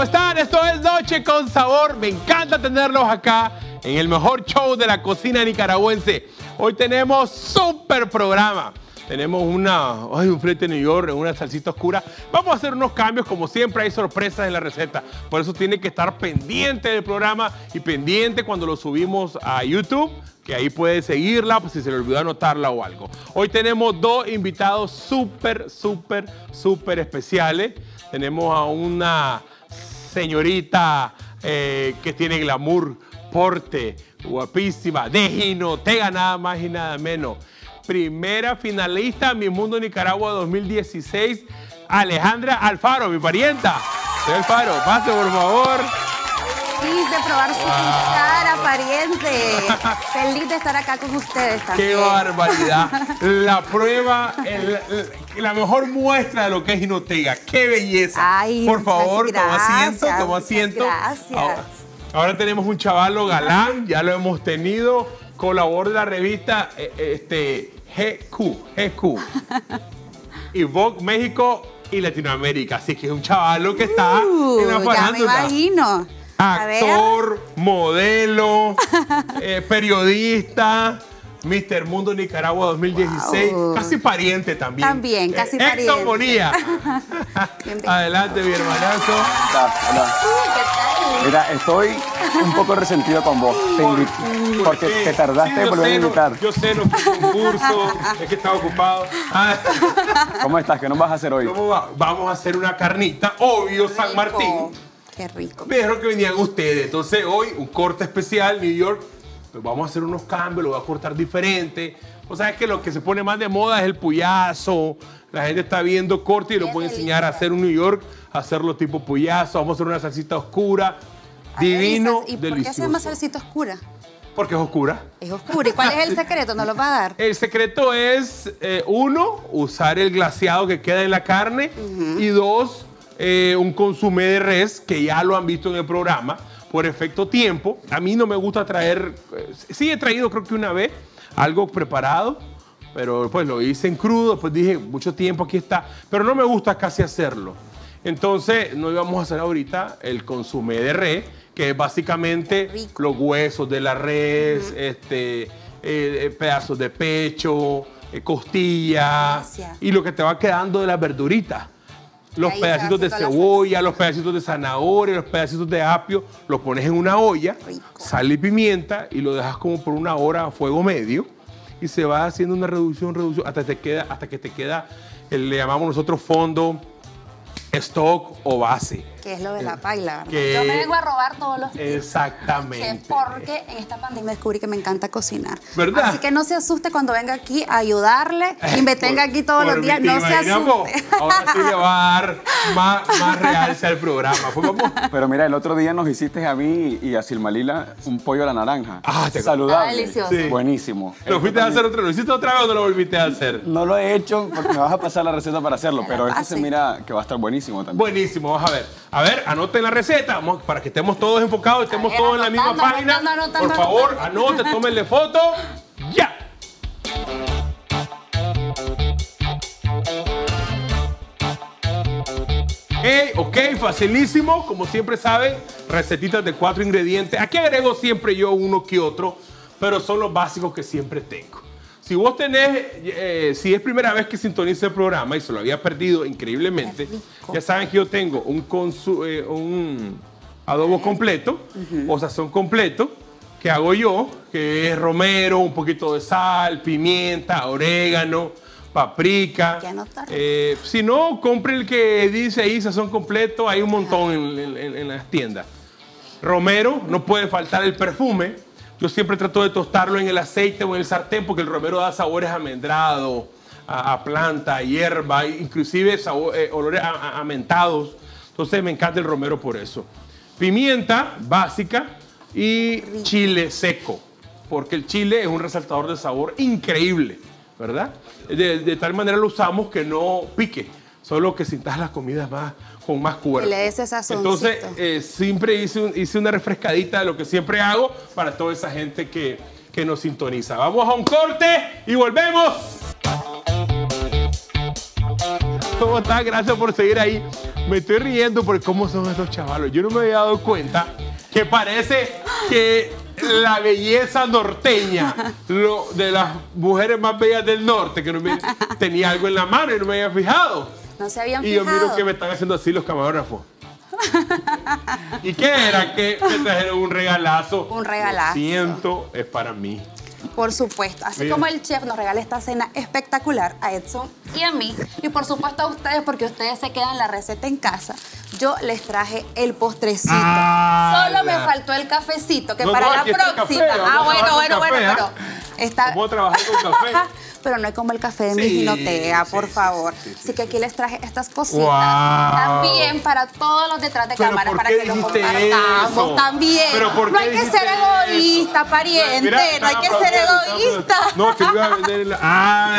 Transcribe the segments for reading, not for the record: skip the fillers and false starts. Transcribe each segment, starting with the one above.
¿Cómo están? Esto es Noche con Sabor. Me encanta tenerlos acá en el mejor show de la cocina nicaragüense. Hoy tenemos súper programa. Tenemos un filete New York, una salsita oscura. Vamos a hacer unos cambios, como siempre hay sorpresas en la receta. Por eso tiene que estar pendiente del programa y pendiente cuando lo subimos a YouTube, que ahí puede seguirla, pues, si se le olvidó anotarla o algo. Hoy tenemos dos invitados súper especiales. Tenemos a una señorita que tiene glamour, porte, guapísima, de Jinotega, nada más y nada menos. Primera finalista Miss Mundo Nicaragua 2016, Alejandra Alfaro, mi parienta. Soy Alfaro, pase por favor. Feliz de probar su cara, pariente. Feliz de estar acá con ustedes también. ¡Qué barbaridad! La prueba, la mejor muestra de lo que es Jinotega. ¡Qué belleza! Ay, por favor, toma asiento, toma asiento. Gracias. Ahora tenemos un chavalo galán, ya lo hemos tenido. Colabora de la revista GQ y Vogue México y Latinoamérica. Así que es un chavalo que está en la farándula. Ya me imagino. Actor, modelo, periodista, Mr. Mundo Nicaragua 2016. Wow. Casi pariente también. También, casi pariente. Edson Bonilla. Adelante, mi hermanazo. Hola, hola. Mira, estoy un poco resentido con vos. Porque te tardaste en volver a invitar. Yo sé, no fue un concurso, es que estaba ocupado. ¿Cómo estás? ¿Qué nos vas a hacer hoy? ¿Cómo va? Vamos a hacer una carnita, obvio, rico. San Martín. Qué rico. Pero que venían ustedes. Entonces hoy un corte especial, New York. Pues vamos a hacer unos cambios, lo voy a cortar diferente. O sea, es que lo que se pone más de moda es el puyazo. La gente está viendo corte y lo puede enseñar a hacer un New York, a hacerlo tipo puyazo. Vamos a hacer una salsita oscura, divino, delicioso. ¿Y por qué se llama salsita oscura? Porque es oscura. Es oscura. ¿Y cuál es el secreto? ¿No lo va a dar? El secreto es, uno, usar el glaseado que queda en la carne. Y dos, un consomé de res, que ya lo han visto en el programa, por efecto tiempo. A mí no me gusta traer... sí he traído, creo que una vez, algo preparado, pero pues lo hice en crudo, pues dije, mucho tiempo aquí está. Pero no me gusta casi hacerlo. Entonces, no íbamos a hacer ahorita el consomé de res, que es básicamente los huesos de la res, pedazos de pecho, costillas, y lo que te va quedando de las verduritas. Los pedacitos de cebolla, los pedacitos de zanahoria, los pedacitos de apio, los pones en una olla, sal y pimienta, y lo dejas como por una hora a fuego medio, y se va haciendo una reducción, hasta que te queda, le llamamos nosotros fondo, stock o base. Que es lo de la paila, ¿verdad? Que... yo me vengo a robar todos los días. Exactamente. Porque en esta pandemia descubrí que me encanta cocinar. ¿Verdad? Así que no se asuste cuando venga aquí a ayudarle y me tenga aquí todos los días. No se asuste. Ahora sí le va a dar más realce al programa. Pero mira, el otro día nos hiciste a mí y a Silmalila un pollo a la naranja. Ah, saludable. Delicioso. Sí. Buenísimo. ¿Lo fuiste a hacer otra vez? ¿Lo hiciste otra vez o no lo volviste a hacer? No lo he hecho porque me vas a pasar la receta para hacerlo, pero esto se mira que va a estar buenísimo también. Buenísimo, vas a ver. A ver, anoten la receta, vamos, para que estemos todos enfocados, estemos todos en la misma página. Por favor, anoten, tómenle foto. ¡Ya! Ok, facilísimo. Como siempre saben, recetitas de 4 ingredientes. Aquí agrego siempre yo uno que otro, pero son los básicos que siempre tengo. Si vos tenés, si es primera vez que sintoniza el programa y se lo había perdido increíblemente, ya saben que yo tengo un adobo completo, o sazón completo, que hago yo, que es romero, un poquito de sal, pimienta, orégano, paprika. Si no, compre el que dice ahí sazón completo, hay un montón en las tiendas. Romero, no puede faltar el perfume. Yo siempre trato de tostarlo en el aceite o en el sartén porque el romero da sabores almendrados, a planta, a hierba, inclusive olores a mentados. Entonces me encanta el romero por eso. Pimienta básica y chile seco, porque el chile es un resaltador de sabor increíble, ¿verdad? De tal manera lo usamos que no pique, solo que sintas las comidas más... con más cuerpo. Y le des esa sazoncita. Entonces, siempre hice una refrescadita de lo que siempre hago para toda esa gente que nos sintoniza. Vamos a un corte y volvemos. ¿Cómo están? Gracias por seguir ahí. Me estoy riendo por cómo son estos chavalos. Yo no me había dado cuenta que parece que la belleza norteña, de las mujeres más bellas del norte, que no me, tenía algo en la mano y no me había fijado. No se habían fijado. Y yo miro que me están haciendo así los camarógrafos. ¿Y qué era? Que me trajeron un regalazo. Un regalazo. Lo siento, es para mí. Por supuesto, así como el chef nos regala esta cena espectacular a Edson y a mí, y por supuesto a ustedes, porque ustedes se quedan la receta en casa, yo les traje el postrecito. Ah, solo me faltó el cafecito, que no, para la próxima. Café, bueno, está... ¿Cómo trabajar con café? Pero no es como el café de mi ginotea, por favor. Así que aquí les traje estas cositas. Wow. También para todos los detrás de cámara, para que los compartamos eso? También. No hay que ser egoísta, pariente. Mira, no hay que ser egoísta. No, que iba a vender la...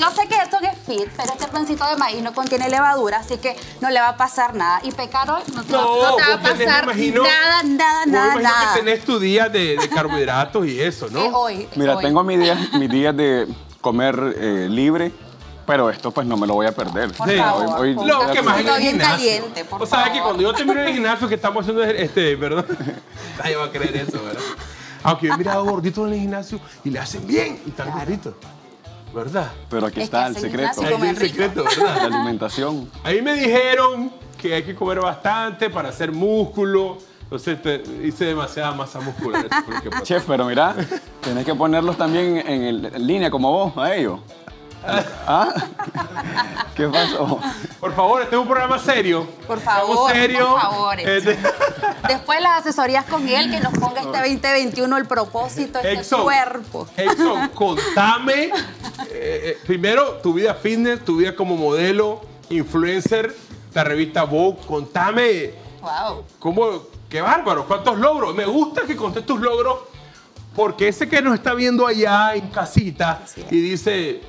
Yo sé que esto es fit, pero este pancito de maíz no contiene levadura, así que no le va a pasar nada. Y pecar hoy no te va a pasar nada. Que tenés tu día de carbohidratos y eso, ¿no? Hoy. Mira, tengo mis días de comer libre, pero esto pues no me lo voy a perder. Por favor, hoy lo que más es el gimnasio. O sea, que cuando yo termino el gimnasio que estamos haciendo ¿verdad? Nadie va a creer eso, ¿verdad? Aunque yo he mirado gorditos en el gimnasio y le hacen bien y están gorditos, ¿verdad? Pero aquí está el secreto. Aquí el secreto, ¿verdad? La alimentación. Ahí me dijeron que hay que comer bastante para hacer músculo. Entonces hice demasiada masa muscular. Chef, pero mira, tenés que ponerlos también en línea como vos, a ellos. ¿Ah? ¿Qué pasó? Por favor, este es un programa serio. Por favor, por favor. Después las asesorías con él, que nos ponga este 2021 el propósito, este cuerpo. Edson, contame, primero, tu vida fitness, tu vida como modelo, influencer, la revista Vogue. Contame, ¿cómo...? ¡Qué bárbaro! ¿Cuántos logros? Me gusta que contes tus logros, porque ese que nos está viendo allá en casita y dice,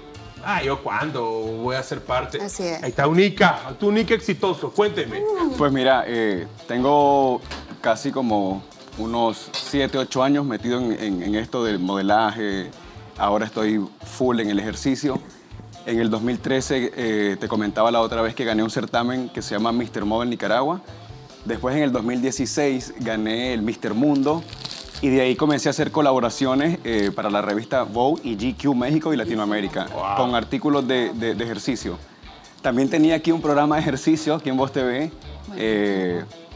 ah, ¿yo cuándo voy a ser parte? Así es. Ahí está Unica, tu Unica exitoso, cuénteme. Pues mira, tengo casi como unos 7, 8 años metido en esto del modelaje, ahora estoy full en el ejercicio. En el 2013, te comentaba la otra vez que gané un certamen que se llama Mr. Model Nicaragua. Después, en el 2016, gané el Mr. Mundo y de ahí comencé a hacer colaboraciones para la revista Vogue y GQ México y Latinoamérica con artículos de ejercicio. También tenía aquí un programa de ejercicio aquí en VozTV,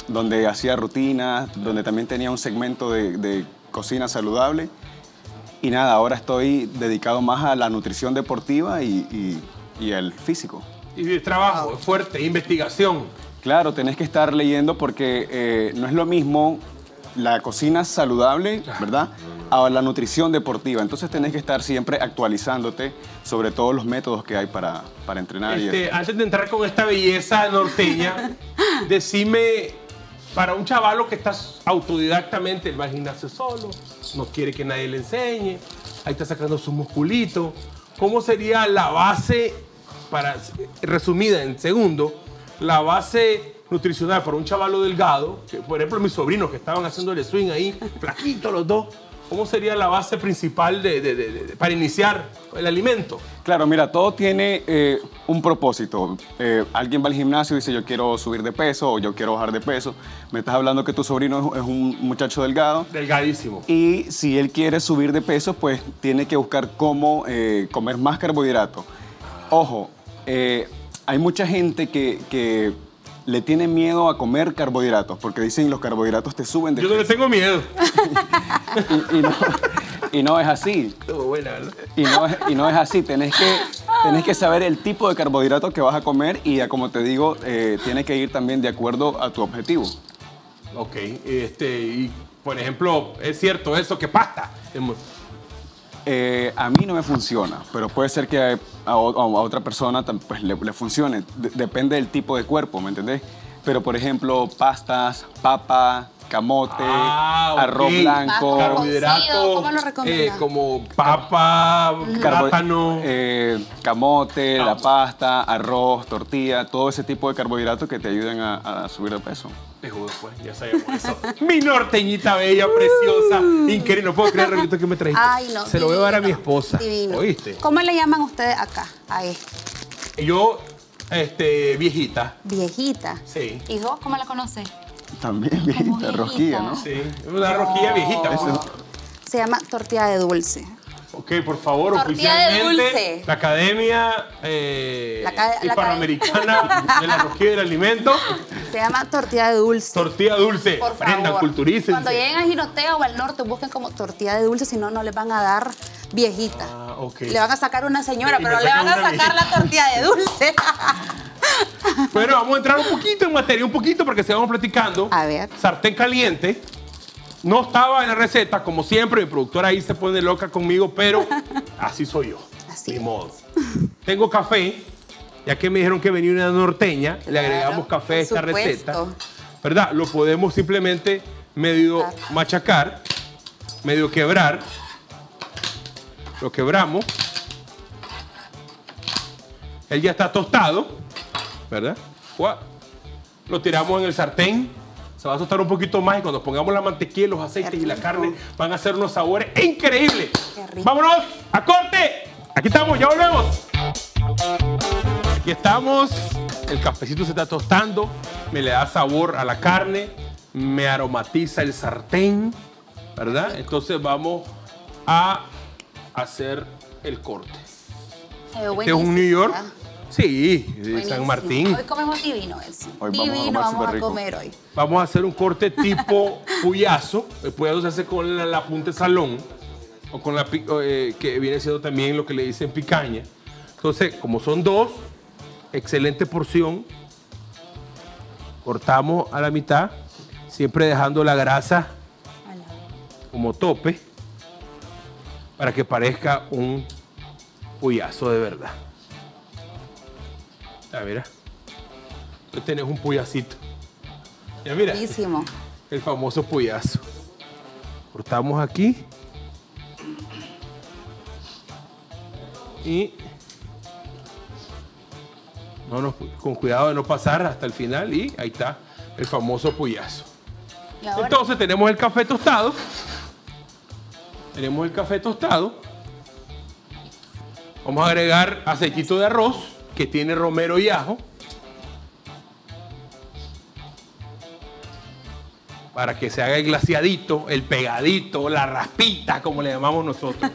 donde hacía rutinas, donde también tenía un segmento de cocina saludable. Y nada, ahora estoy dedicado más a la nutrición deportiva y al físico. Y el trabajo fuerte, investigación. Claro, tenés que estar leyendo porque no es lo mismo la cocina saludable, ¿verdad? A la nutrición deportiva. Entonces tenés que estar siempre actualizándote sobre todos los métodos que hay para entrenar. Antes de entrar con esta belleza norteña, decime, para un chavalo que está autodidactamente, él va al gimnasio solo, no quiere que nadie le enseñe, ahí está sacando su musculito, ¿cómo sería la base, resumida en segundos, la base nutricional para un chavalo delgado, que por ejemplo mis sobrinos que estaban haciéndole swing ahí, flaquitos los dos, ¿cómo sería la base principal para iniciar el alimento? Claro, mira, todo tiene un propósito. Alguien va al gimnasio y dice yo quiero subir de peso o yo quiero bajar de peso. Me estás hablando que tu sobrino es un muchacho delgado. Delgadísimo. Y si él quiere subir de peso, pues tiene que buscar cómo comer más carbohidratos. Ojo, hay mucha gente que le tiene miedo a comer carbohidratos porque dicen los carbohidratos te suben de peso. Yo no le tengo miedo. y no es así. Estuvo buena, ¿verdad? Y no es así. Tenés que saber el tipo de carbohidratos que vas a comer y, como te digo, tiene que ir también de acuerdo a tu objetivo. Ok. Y, por ejemplo, ¿es cierto eso que pasta? A mí no me funciona, pero puede ser que a otra persona pues, le funcione. Depende del tipo de cuerpo, ¿me entendés? Pero, por ejemplo, pastas, papa, camote, arroz blanco. Carbohidratos, ¿cómo lo recomiendas? Como papa, plátano. Camote, la pasta, arroz, tortilla, todo ese tipo de carbohidratos que te ayudan a subir de peso. Te juro, pues, ya sabemos eso. Mi norteñita bella, preciosa, increíble. No puedo creer el regalito que me trajiste. Ay, no. Se lo voy a dar a mi esposa. Divino. ¿Oíste? ¿Cómo le llaman ustedes acá a esto? Yo Viejita. Viejita. Sí. ¿Y vos cómo la conoces? También viejita, rosquilla, ¿no? Sí, una rosquilla viejita. Se llama tortilla de dulce. Ok, por favor, oficialmente la Academia Hispanoamericana de la Rosquilla del Alimento. Se llama tortilla de dulce. Tortilla dulce. Por favor, culturícense. Cuando lleguen a Jinotega o al norte, busquen como tortilla de dulce, si no, no les van a dar viejita. Ah, ok. Le van a sacar una señora, pero le van a sacar viejita. La tortilla de dulce. Bueno, vamos a entrar un poquito en materia, un poquito, porque se vamos platicando. A ver. Sartén caliente. No estaba en la receta, como siempre, mi productora ahí se pone loca conmigo, pero así soy yo. Así. Ni modo. Tengo café, ya que me dijeron que venía una norteña, le agregamos café a esta receta. ¿Verdad? Lo podemos simplemente medio machacar, medio quebrar. Lo quebramos. Él ya está tostado, ¿verdad? Lo tiramos en el sartén. Se va a soltar un poquito más y cuando pongamos la mantequilla, los aceites y la carne van a hacer unos sabores increíbles. ¡Vámonos a corte! Aquí estamos, ya volvemos. Aquí estamos. El cafecito se está tostando. Me le da sabor a la carne. Me aromatiza el sartén. ¿Verdad? Entonces vamos a hacer el corte. Este es un New York. Sí, de San Martín. Hoy comemos divino, Edson. Divino vamos a comer hoy. Vamos a hacer un corte tipo puyazo. El puyazo se hace con la punta de salón o con la que viene siendo también lo que le dicen picaña. Entonces, como son dos, excelente porción. Cortamos a la mitad, siempre dejando la grasa como tope para que parezca un puyazo de verdad. Ah, mira, tú tenés un puyacito. Ya mira, buenísimo. El famoso puyazo. Cortamos aquí. Y no nos, con cuidado de no pasar hasta el final. Y ahí está el famoso puyazo. Entonces tenemos el café tostado. Tenemos el café tostado. Vamos a agregar aceitito de arroz que tiene romero y ajo para que se haga el glaseadito, el pegadito, la raspita, como le llamamos nosotros.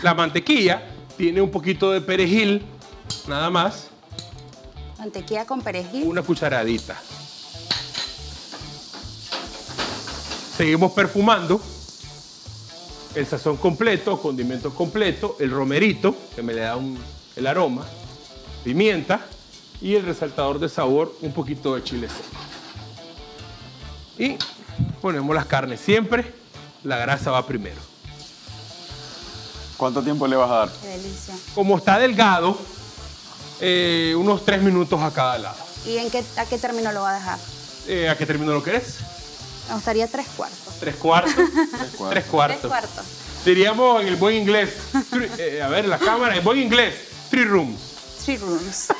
La mantequilla tiene un poquito de perejil, nada más. Mantequilla con perejil. Una cucharadita. Seguimos perfumando. El sazón completo, condimento completo, el romerito, que me le da el aroma. Pimienta y el resaltador de sabor, un poquito de chile seco. Y ponemos las carnes siempre, la grasa va primero. ¿Cuánto tiempo le vas a dar? Qué delicia. Como está delgado, unos 3 minutos a cada lado. ¿Y a qué término lo va a dejar? ¿A qué término lo querés? Me gustaría 3/4. ¿3/4? 3/4. Diríamos en el buen inglés, a ver la cámara, en buen inglés, 3 rooms.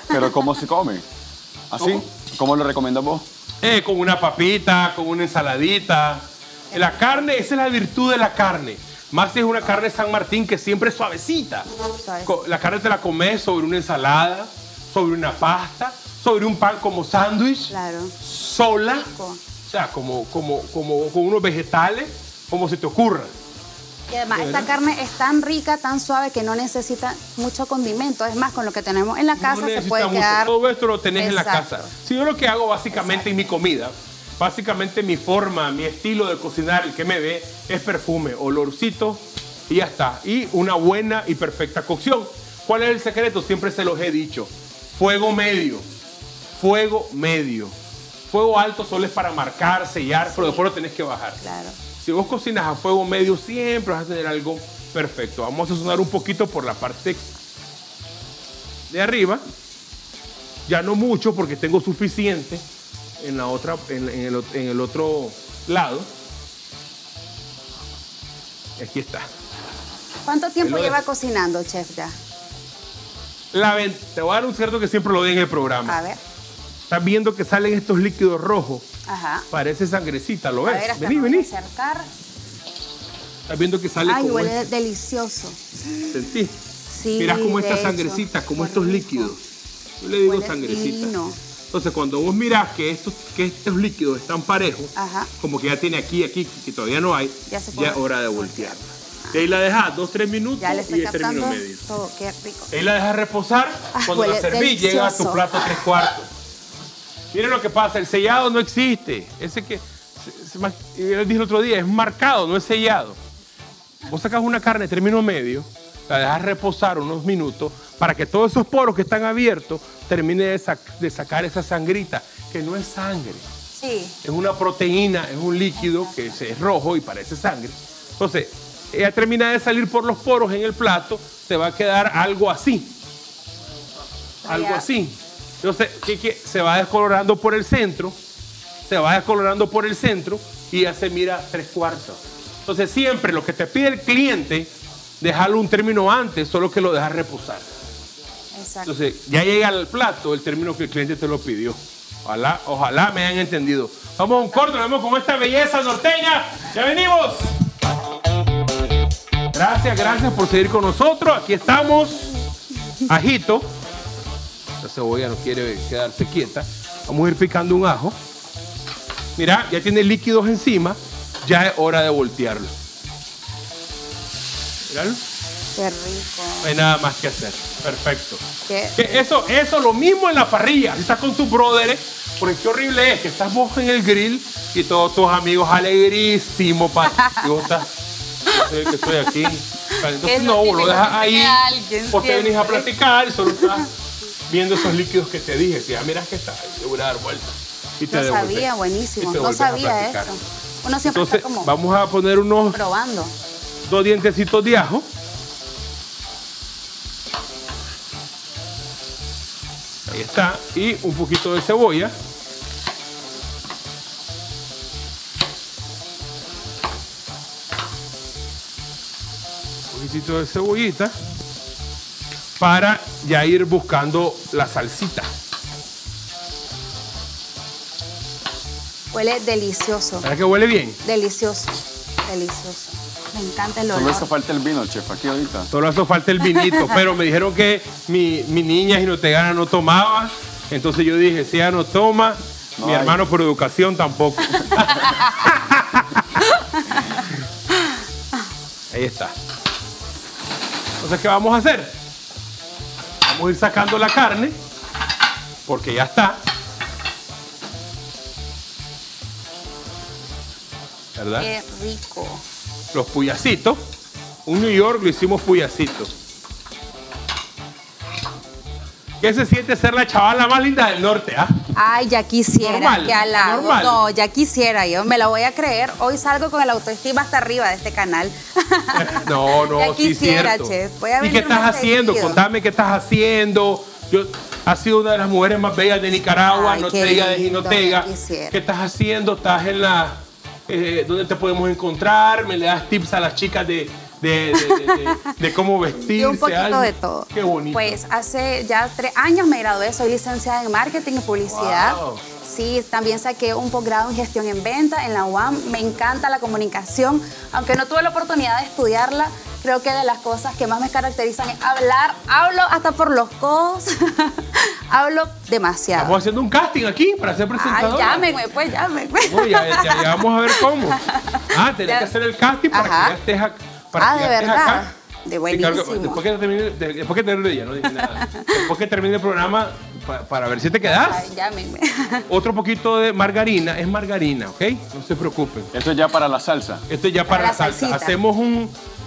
Pero ¿cómo se come? ¿Así? ¿Cómo lo recomiendas vos? Con una papita, con una ensaladita. La carne, esa es la virtud de la carne. Más si es una carne San Martín que siempre es suavecita. La carne te la comes sobre una ensalada, sobre una pasta, sobre un pan como sándwich. Claro. Sola. O sea, como con unos vegetales, como se te ocurra. Y además esta carne es tan rica, tan suave, que no necesita mucho condimento. Es más, con lo que tenemos en la casa se puede quedar... Todo esto lo tenés en la casa. Si yo lo que hago básicamente en mi comida, básicamente mi forma, mi estilo de cocinar, el que me ve, es perfume, olorcito y ya está. Y una buena y perfecta cocción. ¿Cuál es el secreto? Siempre se los he dicho. Fuego medio. Fuego medio. Fuego alto solo es para marcar, sellar, pero después lo tenés que bajar. Claro. Si vos cocinas a fuego medio, siempre vas a tener algo perfecto. Vamos a sazonar un poquito por la parte de arriba. Ya no mucho, porque tengo suficiente en la otra, en el otro lado. Aquí está. ¿Cuánto tiempo lleva cocinando, chef, ya? Te voy a dar un cierto que siempre lo doy en el programa. A ver. Estás viendo que salen estos líquidos rojos. Ajá. Parece sangrecita, ¿lo ves? A ver, hasta vení. Acercar. Estás viendo que sale como... Ay, huele delicioso. ¿Sentí? Sí, mirá como esta sangrecita, como estos líquidos. Yo le digo sangrecita. Fino. Entonces, cuando vos mirás que estos líquidos están parejos, ajá, como que ya tiene aquí, que todavía no hay, ya es hora de voltearla. Ah. Y ahí la dejas 2-3 minutos ya le estoy y este minuto y medio. Todo, qué rico. Ahí la dejas reposar. Ah, cuando la servís, llega a tu plato 3/4. Miren lo que pasa, el sellado no existe. Ese que, yo les dije el otro día, es marcado, no es sellado. Vos sacás una carne de 3 minutos y medio, la dejas reposar unos minutos para que todos esos poros que están abiertos termine de sacar esa sangrita, que no es sangre. Sí. Es una proteína, es un líquido que es rojo y parece sangre. Entonces, ella termina de salir por los poros en el plato, te va a quedar algo así. Algo así. Entonces, se va descolorando por el centro, y ya se mira 3/4. Entonces, siempre lo que te pide el cliente, dejarlo un término antes, solo que lo dejas reposar. Exacto. Entonces, ya llega al plato el término que el cliente te lo pidió. Ojalá me hayan entendido. Vamos a un corte, nos vemos con esta belleza norteña. ¡Ya venimos! Gracias por seguir con nosotros. Aquí estamos. Ajito. La cebolla no quiere quedarse quieta. Vamos a ir picando un ajo. Mirá, ya tiene líquidos encima. Ya es hora de voltearlo. Míralo. Qué rico. No hay nada más que hacer. Perfecto. Eso lo mismo en la parrilla. Si estás con tus brothers, porque qué horrible es que estás vos en el grill y todos tus amigos alegrísimos. Y vos estás, que estoy aquí. Entonces no, vos lo dejas ahí. Vos te venís a platicar y solo estás viendo esos líquidos que te dije. Si ya miras que está, te voy a dar vuelta. Y te devuelves. No sabía, buenísimo. No sabía esto. Uno siempre está como... Vamos a poner unos... Probando. 2 dientecitos de ajo. Ahí está. Y un poquito de cebolla. Un poquitito de cebollita. Para ya ir buscando la salsita. Huele delicioso. ¿Para que huele bien? Delicioso. Delicioso. Me encanta el olor. Solo hizo falta el vino, chef, aquí ahorita. Solo hizo falta el vinito, pero me dijeron que mi niña ginotegana no tomaba, entonces yo dije, si ella no toma, no mi hay. Hermano por educación tampoco. Ahí está. Entonces, ¿qué vamos a hacer? Vamos a ir sacando la carne, porque ya está. ¿Verdad? Qué rico. Los puyacitos. Un New York lo hicimos puyacito. ¿Qué se siente ser la chavala más linda del norte, ah? Ay, ya quisiera. Normal, que normal. No, ya quisiera yo. Me lo voy a creer. Hoy salgo con el autoestima hasta arriba de este canal. No, ya quisiera, sí, cierto. Chef. Voy a ¿Y qué estás haciendo? Sentido. Contame qué estás haciendo. Has sido una de las mujeres más bellas de Nicaragua. Ay, no te diga de Jinotega. ¿Qué estás haciendo? Estás en la... ¿Dónde te podemos encontrar? ¿Me le das tips a las chicas de cómo vestirse? Yo un poquito algo de todo. Qué bonito. Pues hace ya 3 años me gradué, soy licenciada en marketing y publicidad. Wow. Sí, también saqué un posgrado en gestión en venta en la UAM. Me encanta la comunicación, aunque no tuve la oportunidad de estudiarla. Creo que de las cosas que más me caracterizan es hablar. Hablo hasta por los codos. Hablo demasiado. Estamos haciendo un casting aquí para ser presentadora. Ah, llámenme, pues, llámenme. No, ya vamos a ver cómo. Ah, tenés que hacer el casting para que ya estés acá. De verdad. Acá. De buenísimo. Claro, después que termine el programa, para ver si te quedas. Ay, llámenme. Otro poquito de margarina. Es margarina, ¿ok? No se preocupen. Esto es ya para la salsa. Esto es ya para la salsa. Hacemos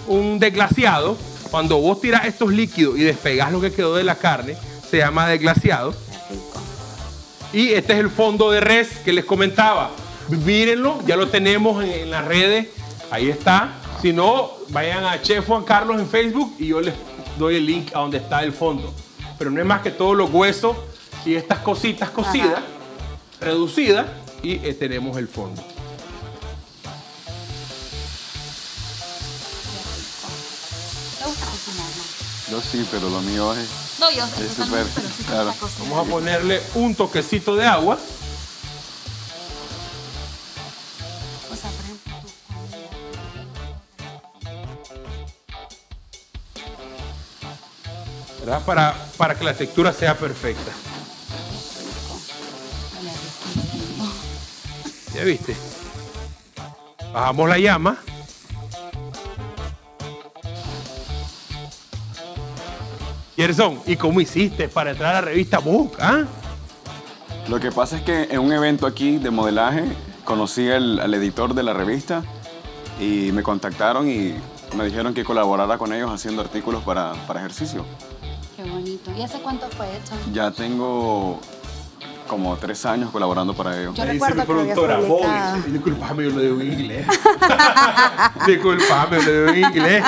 un desglaseado. Cuando vos tirás estos líquidos y despegás lo que quedó de la carne, se llama desglaseado. Y este es el fondo de res que les comentaba. Mírenlo, ya lo tenemos en las redes. Ahí está. Si no, vayan a Chef Juan Carlos en Facebook y yo les doy el link a donde está el fondo. Pero no es más que todos los huesos y estas cositas cocidas, reducidas, y tenemos el fondo. Yo sí, pero lo mío es... No, yo sí, es súper, claro. Vamos a ponerle un toquecito de agua. ¿Verdad? Para que la textura sea perfecta. ¿Ya viste? Bajamos la llama. Gerson, ¿y cómo hiciste para entrar a la revista Vogue? ¿Ah? Lo que pasa es que en un evento aquí de modelaje conocí al editor de la revista y me contactaron y me dijeron que colaborara con ellos haciendo artículos para ejercicio. Qué bonito. ¿Y hace cuánto fue esto? Ya tengo como 3 años colaborando para ellos. Yo recuerdo que productora Vogue. Disculpame, yo lo digo en inglés. Disculpame, yo lo digo en inglés.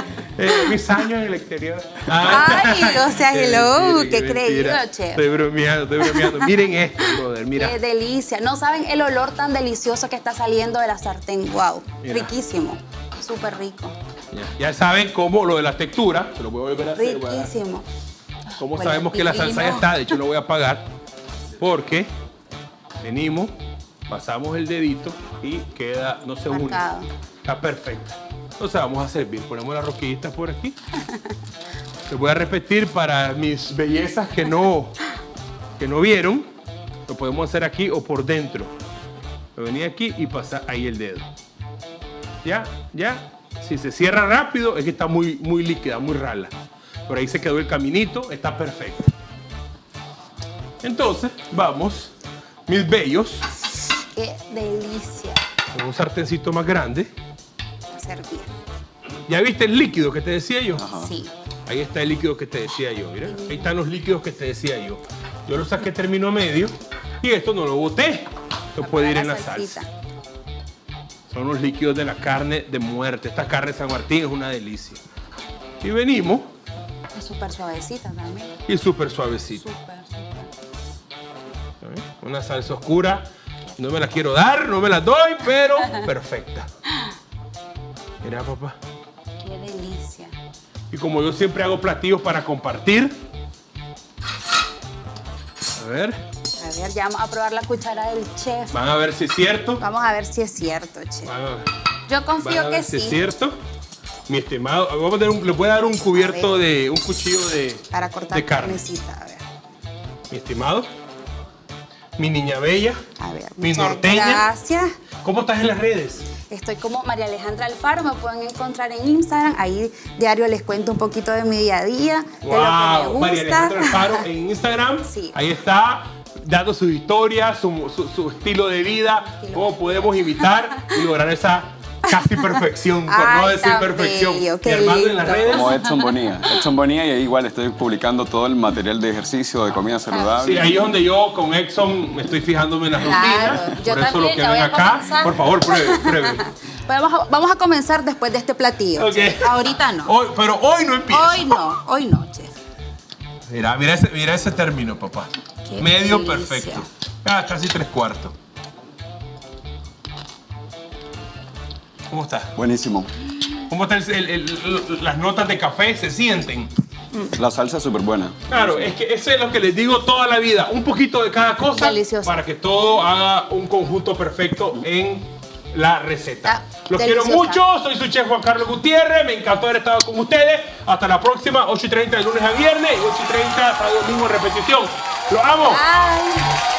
Mis años en el exterior. Ay, o sea, hello, qué creído, chef. Estoy bromeando, estoy bromeando. Miren esto, brother, mira. Qué delicia. No saben el olor tan delicioso que está saliendo de la sartén. Wow, mira. Riquísimo, súper rico. Ya saben cómo lo de la textura, se lo voy a volver a hacer. Riquísimo. ¿Cómo bueno, sabemos que la salsa ya está? De hecho, lo voy a apagar porque venimos, pasamos el dedito y queda, no se une. Está perfecta. Entonces vamos a servir, ponemos las rosquillitas por aquí. Te voy a repetir para mis bellezas que no vieron, lo podemos hacer aquí o por dentro. Lo venía aquí y pasa ahí el dedo. Ya. Si se cierra rápido es que está muy líquida, muy rala. Por ahí se quedó el caminito, está perfecto. Entonces vamos, mis bellos. ¡Qué delicia! Con un sartencito más grande. Servir. ¿Ya viste el líquido que te decía yo? Ajá. Sí. Ahí está el líquido que te decía yo, mira. Ahí están los líquidos que te decía yo. Yo lo saqué término medio y esto no lo boté. Esto puede ir en la salsa. Son los líquidos de la carne de muerte. Esta carne de San Martín es una delicia. Y venimos. Es súper suavecita también. Y súper suavecita. Súper. Una salsa oscura. No me la quiero dar, no me la doy, pero perfecta. Mira, papá. Qué delicia. Y como yo siempre hago platillos para compartir. A ver, ya vamos a probar la cuchara del chef. Van a ver si es cierto. Vamos a ver si es cierto, chef. Yo confío que sí. Si es cierto. Mi estimado, vamos a tener le voy a dar un cubierto de, un cuchillo de para cortar de carne. A ver. Mi estimado, mi niña bella, a ver, mi norteña. Gracias. ¿Cómo estás en las redes? Estoy como María Alejandra Alfaro, me pueden encontrar en Instagram. Ahí diario les cuento un poquito de mi día a día, wow, de lo que me gusta. María Alejandra Alfaro en Instagram. Sí. Ahí está, dando sus historias, su estilo de vida, cómo podemos imitar y lograr esa casi perfección, por no decir perfección. Bello, mi hermano lindo. En las redes. Como Edson Bonilla. Edson Bonilla, y ahí igual estoy publicando todo el material de ejercicio, de comida saludable. Sí, ahí es donde yo con Edson me estoy fijándome en las rutinas. Yo por eso lo que ven acá, comenzar. Por favor, pruebe. Vamos a comenzar después de este platillo. Okay. Ahorita no. Pero hoy no empieza. Hoy no, chef. Mira ese término, papá. Qué medio delicia. Perfecto. Casi 3/4. ¿Cómo está? Buenísimo. ¿Cómo están las notas de café? ¿Se sienten? La salsa es súper buena. Claro, es que eso es lo que les digo toda la vida. Un poquito de cada cosa. Delicioso. Para que todo haga un conjunto perfecto en la receta. Los deliciosa. Quiero mucho. Soy su chef Juan Carlos Gutiérrez. Me encantó haber estado con ustedes. Hasta la próxima, 8:30 de lunes a viernes y 8:30 sábado domingo en repetición. ¡Los amo! Bye.